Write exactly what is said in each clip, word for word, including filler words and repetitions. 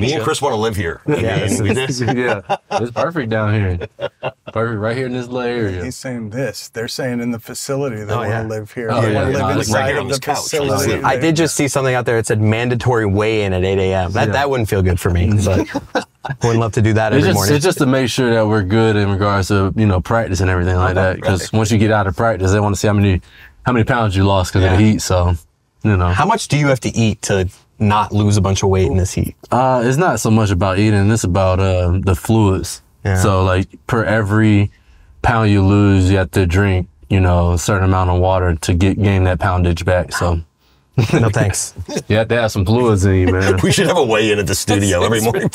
Me and Chris want to live here. Yeah, it's, it's, yeah, it's perfect down here. Perfect right here in this little area. He's saying this. They're saying in the facility they oh, want to yeah. live here. Oh, they yeah, want to yeah. live inside right of the couch. Facility. I did just see something out there that said mandatory weigh-in at eight a m That yeah. that wouldn't feel good for me. But I wouldn't love to do that it's every just, morning. It's just to make sure that we're good in regards to, you know, practice and everything like that. Because once you get out of practice, they want to see how many how many pounds you lost because yeah. of the heat. So, you know. How much do you have to eat to not lose a bunch of weight in this heat? Uh, it's not so much about eating. It's about uh, the fluids. Yeah. So, like, per every pound you lose, you have to drink, you know, a certain amount of water to get gain that poundage back. So, no thanks. You have to have some fluids in you, man. We should have a weigh-in at the studio every morning.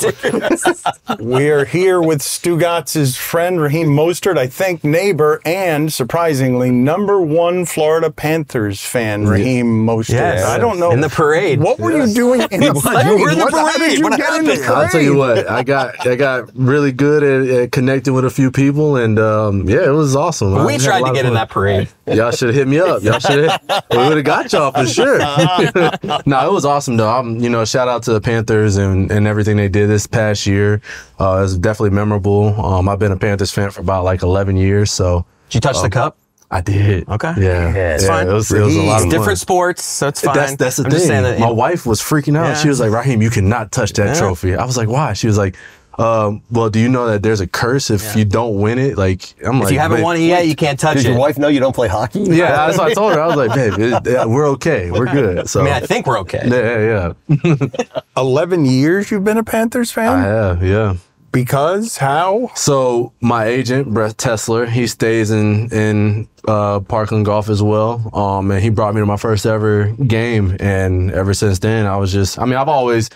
We are here with Stugotz's friend, Raheem Mostert, I think neighbor, and surprisingly, number one Florida Panthers fan, Raheem Mostert. Yes. I don't know. In the parade. What were yes. you doing in the parade? You were in the parade. How did you what get in the parade? I'll tell you what, I got I got really good at, at connecting with a few people, and um, yeah, it was awesome. We I tried to get in that parade. Y'all should have hit me up. Y'all should have. We would have got y'all for sure. No, it was awesome though. I'm, you know, shout out to the Panthers and, and everything they did this past year. Uh, it was definitely memorable. Um, I've been a Panthers fan for about like eleven years. So did you touch um, the cup? I did. Okay. Yeah. yeah it's yeah, fine. It was, it was a lot of fun. Different sports, so it's fine. That's, that's the I'm thing. Just saying that, you know, my wife was freaking out. Yeah. She was like, Raheem, you cannot touch that yeah. trophy. I was like, why? She was like, Um, well, do you know that there's a curse if yeah. you don't win it? Like, I'm if like, if you haven't won it yet, you can't touch it. Did your wife know you don't play hockey? Yeah, that's what I told her. I was like, babe, it, yeah, we're okay. We're good. So I mean, I think we're okay. Yeah, yeah. yeah. Eleven years you've been a Panthers fan? I have, yeah. Because how? So my agent, Brett Tesler, he stays in in uh, Parkland Golf as well, um, and he brought me to my first ever game. And ever since then, I was just—I mean, I've always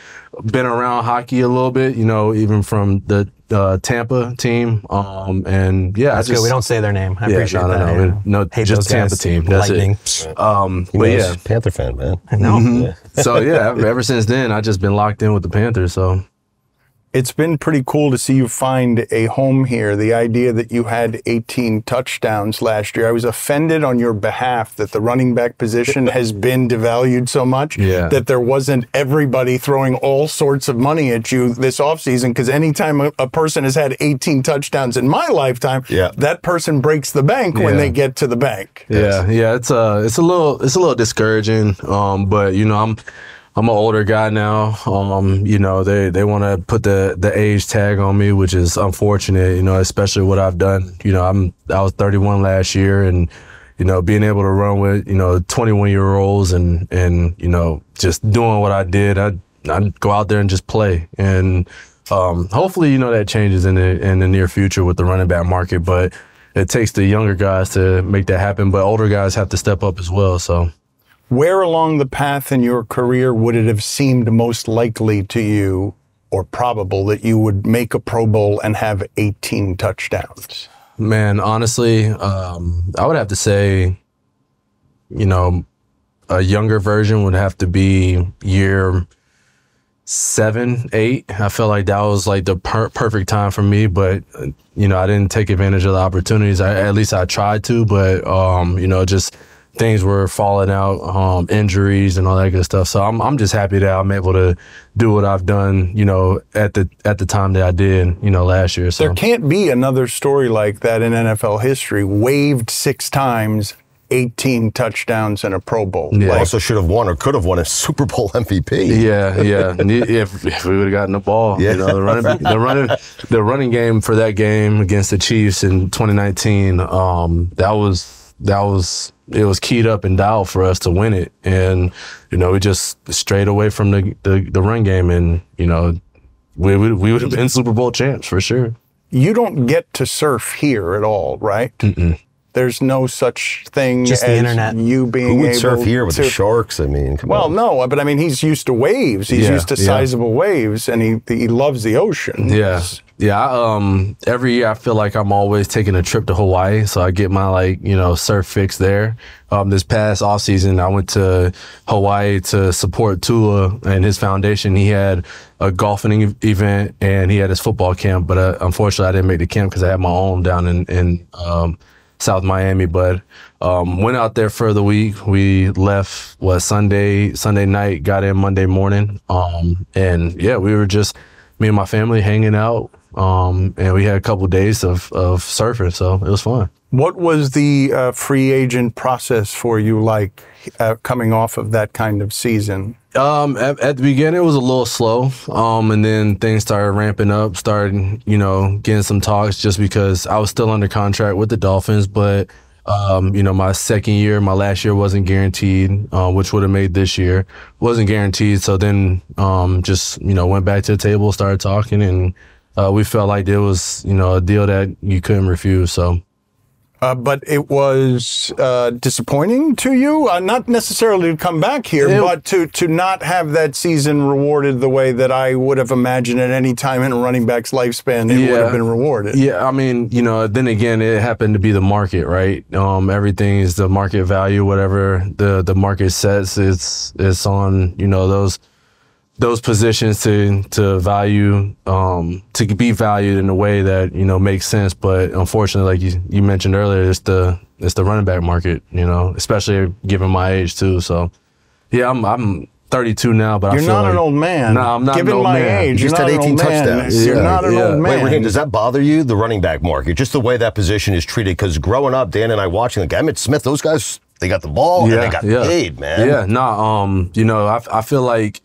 been around hockey a little bit, you know, even from the uh, Tampa team. Um, and yeah, that's I just, good. We don't say their name. I yeah, appreciate no, no, that. No, yeah. no, Hate just Tampa team. That's Lightning. It. Um, but yeah, Panther fan, man. I know. Mm-hmm. So yeah, ever since then, I've just been locked in with the Panthers. So. It's been pretty cool to see you find a home here. The idea that you had eighteen touchdowns last year. I was offended on your behalf that the running back position has been devalued so much yeah. that there wasn't everybody throwing all sorts of money at you this offseason, because anytime a, a person has had eighteen touchdowns in my lifetime, yeah. that person breaks the bank yeah. when they get to the bank. Yeah, yes. yeah, it's uh it's a little it's a little discouraging. Um, but you know, I'm I'm an older guy now. Um, you know, they, they want to put the, the age tag on me, which is unfortunate, you know, especially what I've done. You know, I'm, I was thirty-one last year, and, you know, being able to run with, you know, twenty-one year olds and, and, you know, just doing what I did, I, I'd go out there and just play. And, um, hopefully, you know, that changes in the, in the near future with the running back market, but it takes the younger guys to make that happen, but older guys have to step up as well. So. Where along the path in your career would it have seemed most likely to you or probable that you would make a Pro Bowl and have eighteen touchdowns? Man, honestly, um, I would have to say, you know, a younger version would have to be year seven, eight. I felt like that was like the per perfect time for me, but, you know, I didn't take advantage of the opportunities. I, at least I tried to, but, um, you know, just... things were falling out, um, injuries and all that good stuff. So I'm I'm just happy that I'm able to do what I've done, you know, at the at the time that I did, you know, last year. So there can't be another story like that in N F L history. Waived six times, eighteen touchdowns and a Pro Bowl. Yeah. Like, also should have won or could have won a Super Bowl M V P. Yeah, yeah. if, if we would have gotten the ball, yeah. you know, the running the running the running game for that game against the Chiefs in twenty nineteen, um, that was. That was, it was keyed up and dialed for us to win it. And, you know, we just strayed away from the, the, the run game and, you know, we, we, we would have been Super Bowl champs for sure. You don't get to surf here at all, right? Mm-mm. There's no such thing just as the internet. You being able to... Who would surf here with to, the Sharks? I mean, come well, on. no, but I mean, he's used to waves. He's yeah, used to yeah. sizable waves, and he he loves the ocean. Yeah, yeah. I, um, every year I feel like I'm always taking a trip to Hawaii, so I get my, like, you know, surf fix there. Um, this past offseason, I went to Hawaii to support Tua and his foundation. He had a golfing event, and he had his football camp, but I, unfortunately I didn't make the camp because I had my own down in... in um, South Miami, but um, went out there for the week. We left what Sunday Sunday night, got in Monday morning, um, and yeah, we were just me and my family hanging out, um, and we had a couple of days of of surfing, so it was fun. What was the uh, free agent process for you like uh, coming off of that kind of season? Um, at, at the beginning, it was a little slow, um, and then things started ramping up, started, you know, getting some talks just because I was still under contract with the Dolphins, but, um, you know, my second year, my last year wasn't guaranteed, uh, which would have made this year, wasn't guaranteed. So then um, just, you know, went back to the table, started talking, and uh, we felt like there was, you know, a deal that you couldn't refuse, so. Uh, but it was uh, disappointing to you, uh, not necessarily to come back here, it, but to, to not have that season rewarded the way that I would have imagined at any time in a running back's lifespan it yeah. would have been rewarded. Yeah, I mean, you know, then again, it happened to be the market, right? Um, everything is the market value, whatever the, the market sets, it's, it's on, you know, those those positions to to value, um, to be valued in a way that, you know, makes sense. But unfortunately, like you, you mentioned earlier, it's the it's the running back market, you know, especially given my age too. So yeah, I'm I'm thirty-two now, but you're I feel not like, an old man. No, nah, I'm not given an old my man. Age, you just had eighteen touchdowns. Yeah, you're not an yeah. old man. Wait, Raheem, does that bother you, the running back market, just the way that position is treated? Because growing up, Dan and I watching the like, Emmitt Smith, those guys, they got the ball yeah, and they got yeah. paid, man. Yeah, nah, um, you know, I I feel like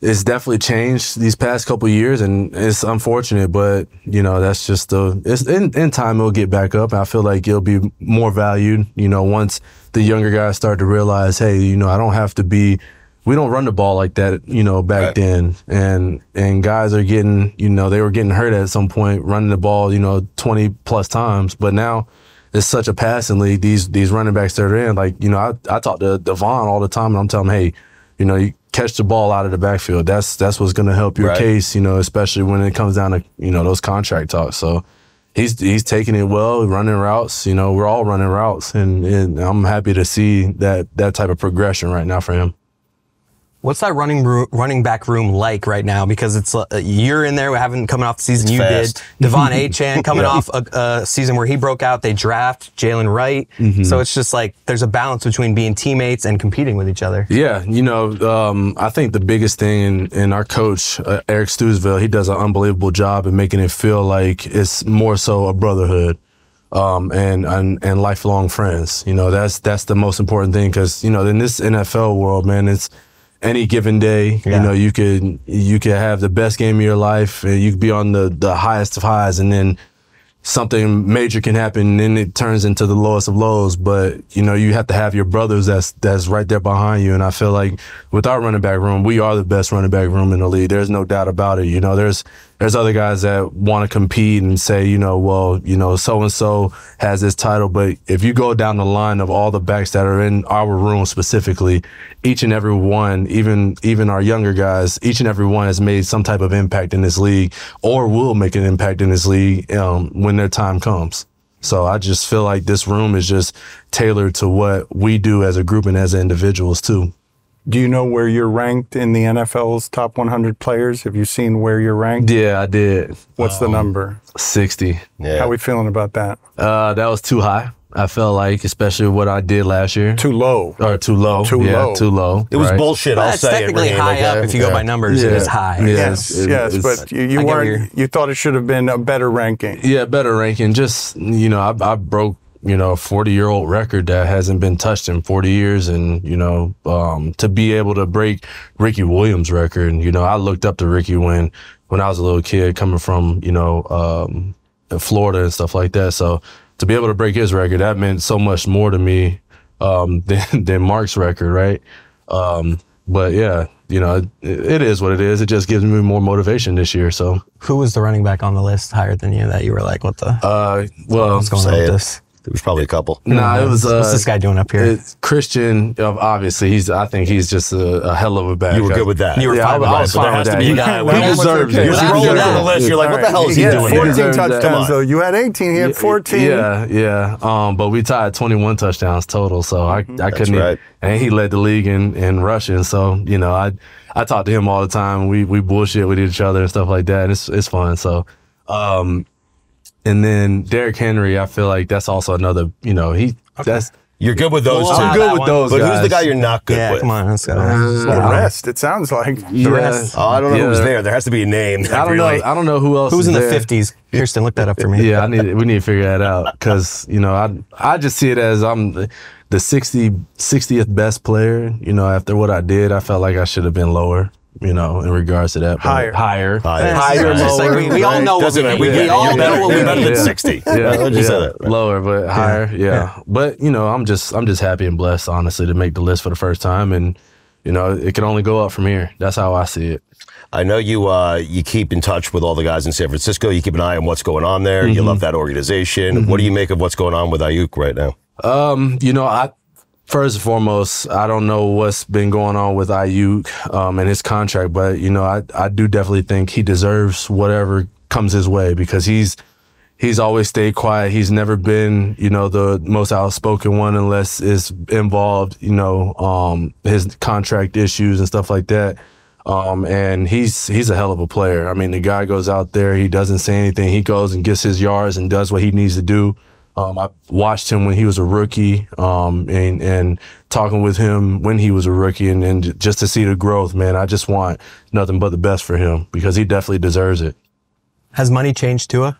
it's definitely changed these past couple of years, and it's unfortunate, but, you know, that's just the – it's in, in time it'll get back up, and I feel like it'll be more valued, you know, once the younger guys start to realize, hey, you know, I don't have to be – we don't run the ball like that, you know, back right. then. And and guys are getting – you know, they were getting hurt at some point running the ball, you know, twenty-plus times. But now it's such a passing league, these, these running backs that are in. Like, you know, I, I talk to Devon all the time, and I'm telling him, hey, you know, you – catch the ball out of the backfield. That's that's what's going to help your right. case, you know, especially when it comes down to, you know, those contract talks. So he's he's taking it well, running routes. You know, we're all running routes, and, and I'm happy to see that that type of progression right now for him. What's that running running back room like right now? Because it's uh, you're in there, we haven't coming off the season it's you fast. did. Devon Achane coming yeah. off a, a season where he broke out. They draft Jalen Wright, mm-hmm. so it's just like there's a balance between being teammates and competing with each other. Yeah, you know, um, I think the biggest thing, and our coach uh, Eric Stoutmire, he does an unbelievable job in making it feel like it's more so a brotherhood. Um, and, and and lifelong friends. You know, that's that's the most important thing, because you know in this N F L world, man, it's any given day, yeah. you know, you could you could have the best game of your life, and you could be on the the highest of highs, and then something major can happen, and then it turns into the lowest of lows. But you know, you have to have your brothers that's that's right there behind you. And I feel like with our running back room, we are the best running back room in the league. There's no doubt about it. You know, there's there's other guys that want to compete and say, you know, well, you know, so and so has this title. But if you go down the line of all the backs that are in our room specifically, each and every one, even even our younger guys, each and every one has made some type of impact in this league, or will make an impact in this league um, when their time comes. So I just feel like this room is just tailored to what we do as a group and as individuals too. Do you know where you're ranked in the N F L's top one hundred players? Have you seen where you're ranked? Yeah, I did. What's um, the number? sixty. Yeah. How are we feeling about that? Uh, that was too high, I felt like, especially what I did last year. Too low. Or too low. Too yeah, low. Too low. It was right. bullshit, well, I'll say it. It's technically high up if you yeah. go by numbers. Yeah. It is high. Yeah. Yes, it, yes, it's, but you, you weren't, you thought it should have been a better ranking. Yeah, better ranking. Just, you know, I, I broke, you know, a forty-year-old record that hasn't been touched in forty years. And, you know, um, to be able to break Ricky Williams' record, and, you know, I looked up to Ricky when, when I was a little kid coming from, you know, um, Florida and stuff like that. So to be able to break his record, that meant so much more to me um, than, than Mark's record, right? Um, but, yeah, you know, it, it is what it is. It just gives me more motivation this year. So who was the running back on the list higher than you that you were like, what the? Uh, well, what's going on with this? There was probably a couple. No, nah, it was. Uh, What's this guy doing up here? It's Christian, obviously, he's. I think he's just a, a hell of a bad. You were guy. good with that. You were yeah, fine with that. So there has to be a guy. He deserves it. You're rolling down the list. You're like, what the hell is he, he doing? fourteen here? touchdowns. So you had eighteen. He had fourteen. Yeah, yeah. Um, but we tied twenty-one touchdowns total. So I, mm-hmm. I couldn't. Right. And he led the league in in rushing. So you know, I, I talk to him all the time. We we bullshit with each other and stuff like that. And it's it's fun. So, um. And then Derrick Henry, I feel like that's also another, you know, he okay. that's You're good with those well, two. I'm good with one. those But guys. Who's the guy you're not good yeah, with? Come on, let's go. Uh, the rest, it sounds like. The yeah. rest. Oh, I don't know yeah. who's there. There has to be a name. I don't know. Like, I don't know who else Who's is in there. The fifties? Kirsten, look that up for me. Yeah, I need. we need to figure that out because, you know, I I just see it as I'm the sixtieth best player. You know, after what I did, I felt like I should have been lower. You know, in regards to that, higher, higher, higher. higher lower, like we, we all know what we, we, we yeah. all know what we better yeah. than sixty. Yeah, yeah. yeah. Just yeah. That, right? Lower, but higher. Yeah. yeah, but you know, I'm just, I'm just happy and blessed, honestly, to make the list for the first time, and you know, it can only go up from here. That's how I see it. I know you. Uh, you keep in touch with all the guys in San Francisco. You keep an eye on what's going on there. Mm-hmm. You love that organization. Mm-hmm. What do you make of what's going on with Ayuk right now? Um, you know, I. First and foremost, I don't know what's been going on with Ayuk um, and his contract, but you know, I, I do definitely think he deserves whatever comes his way because he's he's always stayed quiet. He's never been, you know, the most outspoken one unless it's involved, you know, um, his contract issues and stuff like that. Um, and he's he's a hell of a player. I mean, the guy goes out there, he doesn't say anything. He goes and gets his yards and does what he needs to do. Um, I watched him when he was a rookie um, and, and talking with him when he was a rookie and, and just to see the growth, man, I just want nothing but the best for him because he definitely deserves it. Has money changed Tua?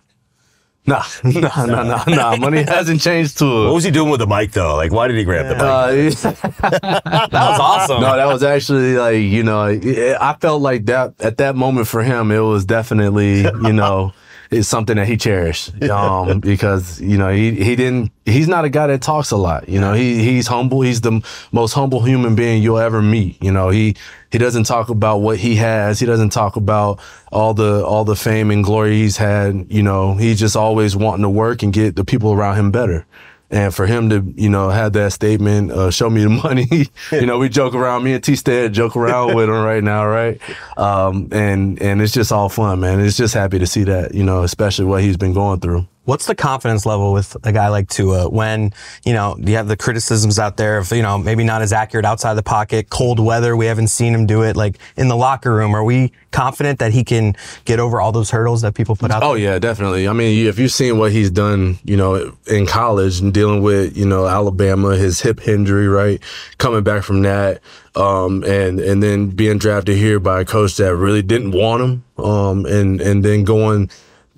Nah, nah, nah, nah, nah. Money hasn't changed Tua. What was he doing with the mic, though? Like, why did he grab yeah. the mic? Uh, that was awesome. No, that was actually, like, you know, I felt like that at that moment for him, it was definitely, you know, it's something that he cherished um, because, you know, he, he didn't, he's not a guy that talks a lot. You know, he he's humble. He's the most humble human being you'll ever meet. You know, he he doesn't talk about what he has. He doesn't talk about all the all the fame and glory he's had. You know, he's just always wanting to work and get the people around him better. And for him to, you know, have that statement, uh, show me the money, you know, we joke around, me and T-Stead joke around with him right now, right? Um, and and it's just all fun, man. It's just happy to see that, you know, especially what he's been going through. What's the confidence level with a guy like Tua when, you know, you have the criticisms out there of, you know, maybe not as accurate outside the pocket, cold weather, we haven't seen him do it, like in the locker room. Are we confident that he can get over all those hurdles that people put out there? Oh, yeah, definitely. I mean, if you've seen what he's done, you know, in college and dealing with, you know, Alabama, his hip injury, right, coming back from that. Um, and, and then being drafted here by a coach that really didn't want him um, and, and then going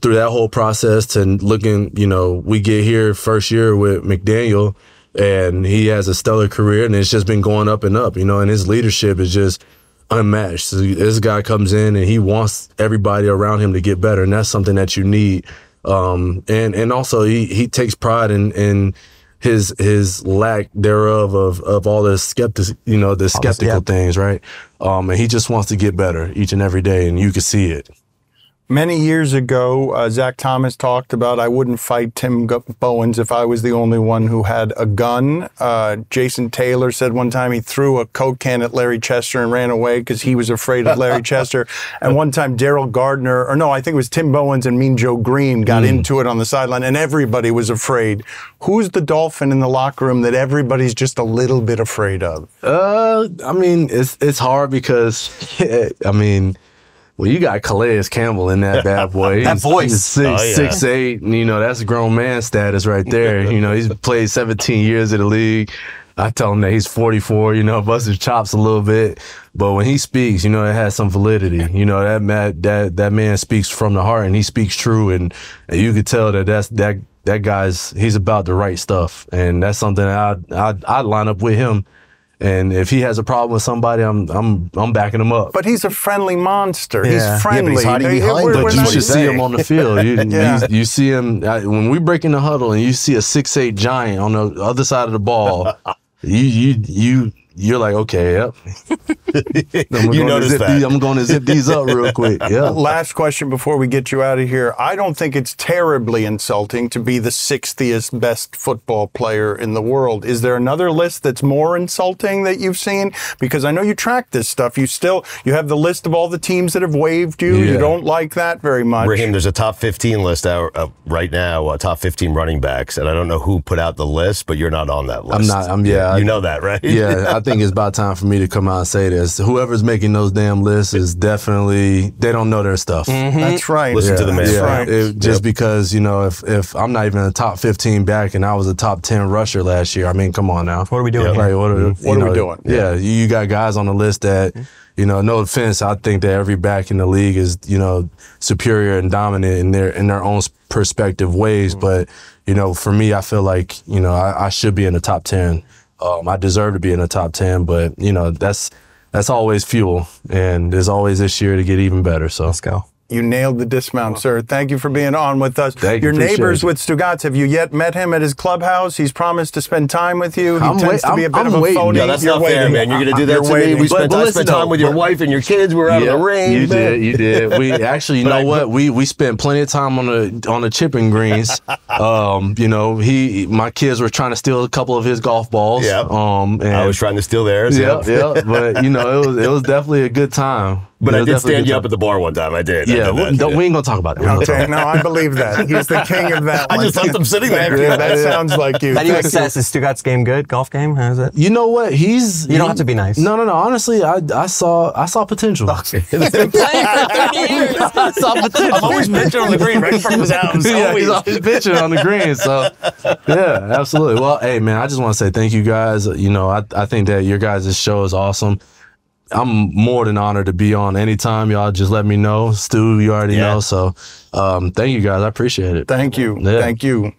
through that whole process and looking, you know, we get here first year with McDaniel and he has a stellar career and it's just been going up and up, you know, and his leadership is just unmatched. So this guy comes in and he wants everybody around him to get better. And that's something that you need. Um, and, and also he, he takes pride in, in his, his lack thereof of, of all the skeptic, you know, the skeptical things. Right. Um, and he just wants to get better each and every day and you can see it. Many years ago, uh, Zach Thomas talked about, I wouldn't fight Tim Bowens if I was the only one who had a gun. Uh, Jason Taylor said one time he threw a Coke can at Larry Chester and ran away because he was afraid of Larry Chester. And one time Daryl Gardner, or no, I think it was Tim Bowens and Mean Joe Greene got mm. into it on the sideline and everybody was afraid. Who's the Dolphin in the locker room that everybody's just a little bit afraid of? Uh, I mean, it's, it's hard because, I mean... Well, you got Calais Campbell in that bad boy. That he's, voice. He's six, oh, yeah. six, eight, and, you know, that's grown man status right there. You know, he's played seventeen years in the league. I tell him that he's forty-four, you know, busts his chops a little bit. But when he speaks, you know, it has some validity. You know, that man, that, that man speaks from the heart and he speaks true. And, and you could tell that that's, that, that guy's, he's about the right stuff. And that's something that I'd, I'd, I'd line up with him. And if he has a problem with somebody, I'm I'm I'm backing him up. But he's a friendly monster. Yeah. He's friendly. Yeah, but he's hiding behind. But you should see him on the field. You, yeah. you, you see him when we break in the huddle, and you see a six eight giant on the other side of the ball. you you you you're like, okay, yep. You notice that. These, I'm going to zip these up real quick. Yeah. Last question before we get you out of here. I don't think it's terribly insulting to be the sixtieth best football player in the world. Is there another list that's more insulting that you've seen? Because I know you track this stuff. You still, you have the list of all the teams that have waived you. Yeah. You don't like that very much. Raheem, there's a top fifteen list out uh, right now, uh, top fifteen running backs. And I don't know who put out the list, but you're not on that list. I'm not. I'm, yeah. You I, know that, right? Yeah. I think it's about time for me to come out and say this. is whoever's making those damn lists is definitely, they don't know their stuff. Mm-hmm. That's right. Listen yeah, to the man. Yeah. Right. It, just yep. because, you know, if if I'm not even a top fifteen back and I was a top ten rusher last year, I mean, come on now. What are we doing? Yep. Like, what are, mm-hmm. what know, are we doing? Yeah, yeah, you got guys on the list that, you know, no offense, I think that every back in the league is, you know, superior and dominant in their in their own perspective ways. Mm-hmm. But, you know, for me, I feel like, you know, I, I should be in the top ten. Um, I deserve to be in the top ten, but, you know, that's that's always fuel, and there's always this year to get even better. So let's go. You nailed the dismount, sir. Thank you for being on with us. Thank Your you, neighbors with Stugotz, have you yet met him at his clubhouse? He's promised to spend time with you. He I'm tends to be a bit I'm of a waiting. phony. No, that's You're not waiting. fair, man. You're going to do that You're to waiting. me. We spent, I spent time with your wife and your kids. We were out yeah, in the rain. You man. did. You did. We actually, you know I, what? We we spent plenty of time on the on the chipping greens. um, you know, he my kids were trying to steal a couple of his golf balls. Yeah. Um, and I was trying to steal theirs. Yeah, yeah. yeah. But you know, it was it was definitely a good time. But I did stand you up at the bar one time. I did. Yeah, we ain't going to talk about that. Okay, no, I believe that. He's the king of that. I just left him sitting there. Yeah, that sounds like you. How do you assess? Is Stugotz's game good? Golf game? How is it? You know what? He's... You don't have to be nice. No, no, no. Honestly, I I saw I saw potential. He's been playing for thirty years. I saw potential. I've always pitching on the green right in front of his house. Yeah, he's always pitching on the green. So, yeah, absolutely. Well, hey, man, I just want to say thank you guys. You know, I, I think that your guys' show is awesome. I'm more than honored to be on anytime. Y'all just let me know. Stu, you already yeah. know. So um, thank you, guys. I appreciate it. Thank you. Yeah. Thank you.